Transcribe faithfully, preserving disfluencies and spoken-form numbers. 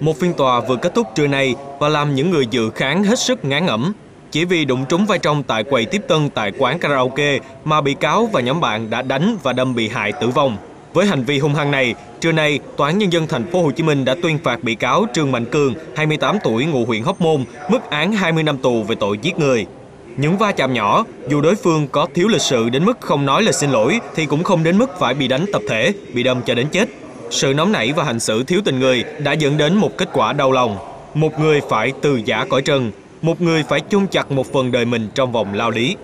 Một phiên tòa vừa kết thúc trưa nay và làm những người dự khán hết sức ngán ngẩm. Chỉ vì đụng trúng vai trong tại quầy tiếp tân tại quán karaoke mà bị cáo và nhóm bạn đã đánh và đâm bị hại tử vong. Với hành vi hung hăng này, trưa nay, Tòa án Nhân dân thành phố Hồ Chí Minh đã tuyên phạt bị cáo Trương Mạnh Cường, hai mươi tám tuổi, ngụ huyện Hóc Môn, mức án hai mươi năm tù về tội giết người. Những va chạm nhỏ, dù đối phương có thiếu lịch sự đến mức không nói lời xin lỗi thì cũng không đến mức phải bị đánh tập thể, bị đâm cho đến chết. Sự nóng nảy và hành xử thiếu tình người đã dẫn đến một kết quả đau lòng. Một người phải từ giã cõi trần, một người phải chôn chặt một phần đời mình trong vòng lao lý.